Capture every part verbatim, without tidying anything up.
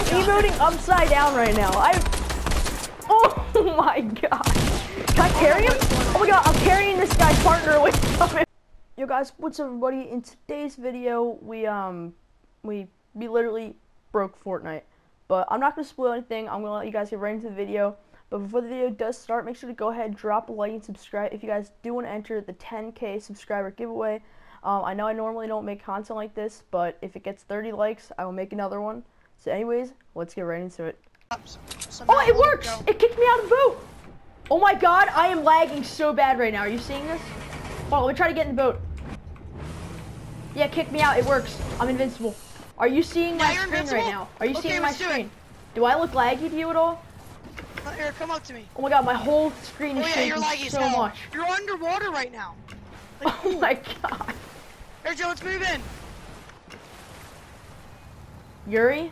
I'm emoting upside down right now. I. Oh my god. Can I carry him? Oh my god, I'm carrying this guy's partner away from him. Yo guys, what's up everybody? In today's video, we um, we we literally broke Fortnite. But I'm not gonna spoil anything. I'm gonna let you guys get right into the video. But before the video does start, make sure to go ahead, drop a like, and subscribe if you guys do want to enter the ten K subscriber giveaway. Um, I know I normally don't make content like this, but if it gets thirty likes, I will make another one. So anyways, let's get right into it. Oh, it works! It kicked me out of the boat! Oh my god, I am lagging so bad right now. Are you seeing this? Hold on, let me try to get in the boat. Yeah, kick me out. It works. I'm invincible. Are you seeing my yeah, screen invincible? right now? Are you okay, seeing my screen? Do, do I look laggy to you at all? Here, come up to me. Oh my god, my whole screen is oh, yeah, shaking you're laggy so now. much. You're underwater right now. Like, oh ooh. my god. Here, Joe, let's move in. Yuri?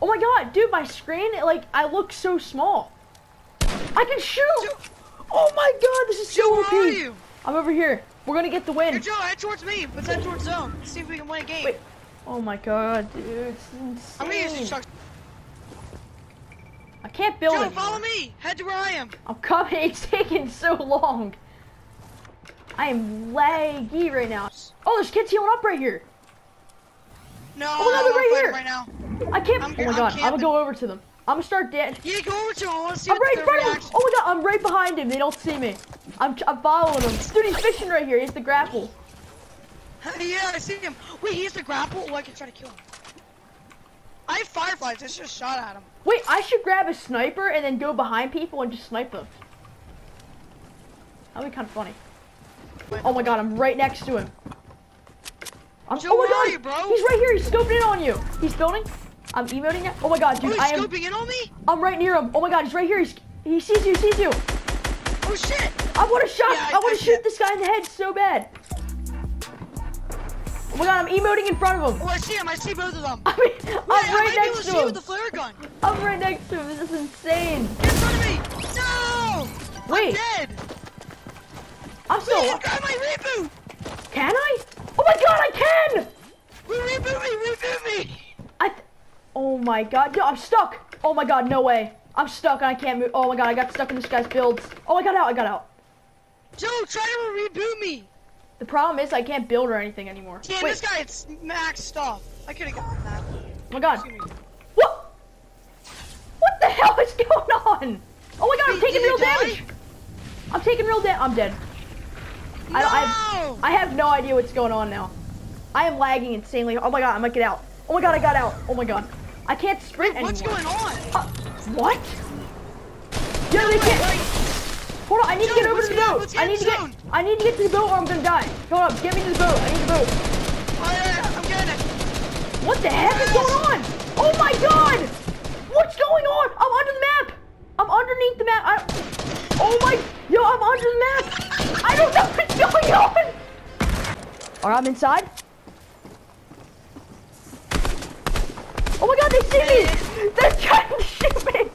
Oh my god, dude, my screen, it, like, I look so small. I can shoot! Dude. Oh my god, this is Joe, so where O P. Are you? I'm over here. We're gonna get the win. Here, Joe, head towards me. Let's head towards zone. Let's see if we can win a game. Wait. Oh my god, dude, it's insane. I'm gonna use instructions. I can't build Joe, it. Joe, follow me. Head to where I am. I'm coming. It's taking so long. I am laggy right now. Oh, there's kids healing up right here. No, oh, no, they're right here. Right now. I can't. I'm, oh my I'm god, camping. I'm gonna go over to them. I'm gonna start dancing. Yeah, go over to them. I wanna see I'm right in front of him. Oh my god, I'm right behind him. They don't see me. I'm, I'm following him. Dude, he's fishing right here. He's the grapple. Yeah, I see him. Wait, he's the grapple? Oh, I can try to kill him. I have fireflies. I just shot at him. Wait, I should grab a sniper and then go behind people and just snipe them. That'd be kind of funny. Oh my god, I'm right next to him. I'm, Joe, oh my god, you, bro? He's right here. He's scoping in on you. He's building. I'm emoting now. Oh my god, dude, oh, I am. He's scoping in on me? I'm right near him. Oh my god, he's right here. He's, he sees you. He sees you. Oh shit! I want to shot. Yeah, I, I want to shoot this guy in the head so bad. Oh my god, I'm emoting in front of him. Oh, I see him. I see both of them. I mean, Wait, I'm right I next to, to him. With the flare gun. I'm right next to him. This is insane. Get in front of me. No! Wait. I'm dead. I'm still alive. Grab my reboot. Can I? Oh my god, I can! Reboot me, reboot me. I. Th oh my god, no, I'm stuck. Oh my god, no way. I'm stuck and I can't move. Oh my god, I got stuck in this guy's builds. Oh, I got out. I got out. Joe, try to reboot me. The problem is I can't build or anything anymore. Yeah, Wait. this guy it's maxed off. I could have gotten that. Oh my god. What? What the hell is going on? Oh my god, I'm taking real damage. I'm taking real damage. I'm dead. No! I, I, I have no idea what's going on now. I am lagging insanely. Oh my god, I might get out. Oh my god, I got out. Oh my god. I can't sprint Wait, what's anymore. What's going on? Uh, what? Yeah, no, they can't. Wait. Hold on, I need Joe, to get over to the get, boat. I need to get. Zone. I need to get to the boat, or I'm gonna die. Hold up, get me to the boat. I need the boat. Oh yeah, I'm getting it. What the heck yes. is going on? Oh my god! What's going on? I'm under the map. I'm underneath the map. I... Oh my, yo, I'm under the map. I don't know what's going on. All right, I'm inside. Oh my god, they see me. They're trying to shoot me.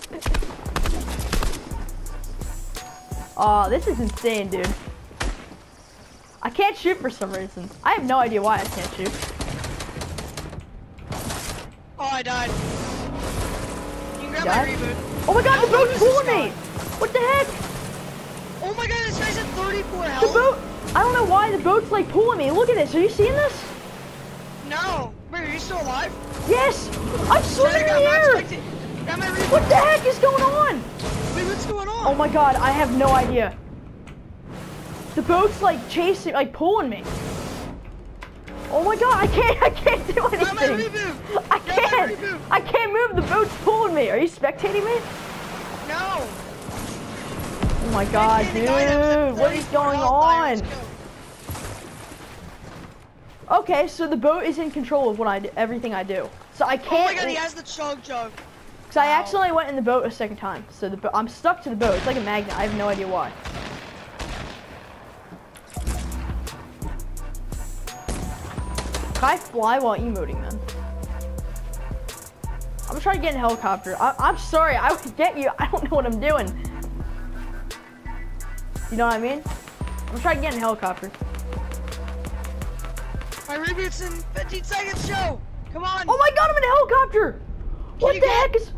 Aw, oh, this is insane, dude. I can't shoot for some reason. I have no idea why I can't shoot. Oh, I died. You can grab my reboot. Oh my god, the boat's pulling me! What the heck? Oh my god, this guy's at thirty-four health. The boat! I don't know why the boat's like pulling me. Look at this, are you seeing this? No. Wait, are you still alive? Yes! I'm swimming in the air! What the heck is going on? Wait, what's going on? Oh my god, I have no idea. The boat's like chasing, like pulling me. Oh my god, I can't, I can't do anything. I can't, I can't move. The boat's pulling me. Are you spectating me? No. Oh my god, dude, what is going on? Okay, so the boat is in control of what I do, everything I do. So I can't. Oh my god, he has the chug jug. Cause I accidentally went in the boat a second time, so the I'm stuck to the boat. It's like a magnet. I have no idea why. Can I fly while emoting then? I'm trying to get in a helicopter. I I'm sorry. I would get you. I don't know what I'm doing. You know what I mean? I'm trying to get in a helicopter. My reboot's in fifteen seconds, Joe. Come on. Oh my god! I'm in a helicopter. What the heck is?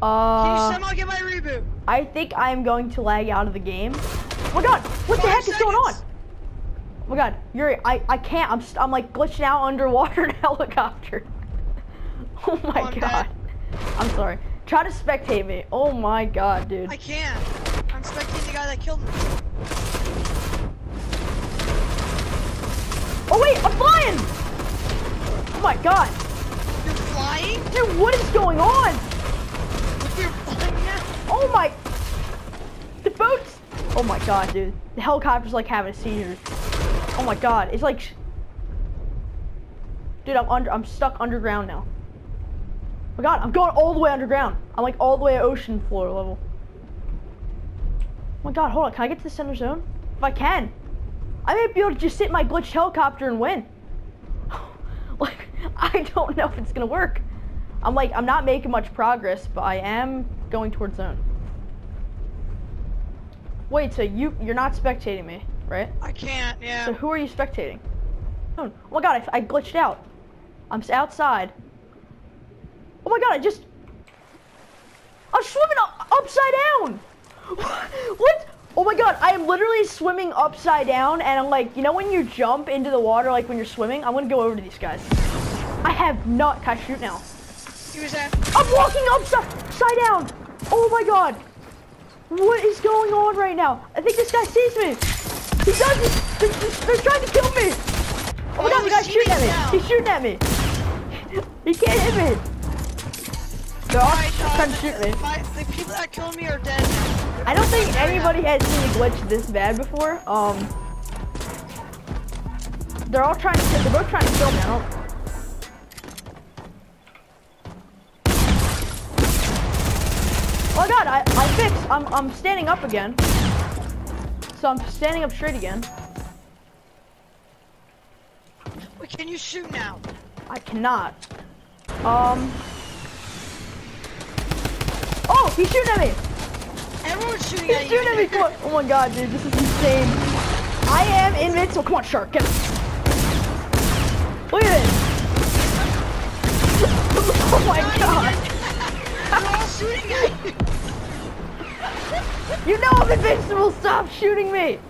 Uh, Can you somehow get my reboot? I think I'm going to lag out of the game. Oh my god, what Five the heck seconds. is going on? Oh my god, you're, I, I can't, I'm, I'm like glitching out underwater in a helicopter. Oh my on, god. Dad. I'm sorry. Try to spectate me. Oh my god, dude. I can't. I'm spectating the guy that killed me. Oh wait, I'm flying! Oh my god. You're flying? Dude, what is going on? You're flying now? Oh my. The boats. Oh my god, dude. The helicopter's like having a seizure. Oh my god, it's like. Dude, I'm under. I'm stuck underground now. Oh my god, I'm going all the way underground. I'm like all the way ocean floor level. Oh my god, hold on. Can I get to the center zone? If I can, I may be able to just sit in my glitched helicopter and win. Like, I don't know if it's gonna work. I'm like, I'm not making much progress, but I am going towards zone. Wait, so you, you're not spectating me, right? I can't, yeah. So who are you spectating? Oh, oh my god, I, I glitched out. I'm outside. Oh my god, I just... I'm swimming up, upside down! What? Oh my god, I am literally swimming upside down, and I'm like, you know when you jump into the water, like when you're swimming? I'm gonna go over to these guys. I have not... Can I shoot now? He was at... I'm walking upside, upside down! Oh my god! What is going on right now? I think this guy sees me! He doesn't! They're, they're trying to kill me! Oh my god, the guy's shooting at me! He's shooting at me! He can't hit me! They're all trying to shoot me. The people that killed me are dead. I don't think anybody has seen a glitch this bad before. Um, They're all trying to kill They're both trying to kill me. I don't... Oh my god, I, I fixed. I'm, I'm standing up again. So I'm standing up straight again. Wait, can you shoot now? I cannot. Um. Oh, he's shooting at me. Everyone's shooting he's at shooting you. He's shooting at me. Oh my god, dude, this is insane. I am invincible. Come on, shark, get him. Look at this. Oh my god. We're all shooting at you. You know I'm invincible, stop shooting me!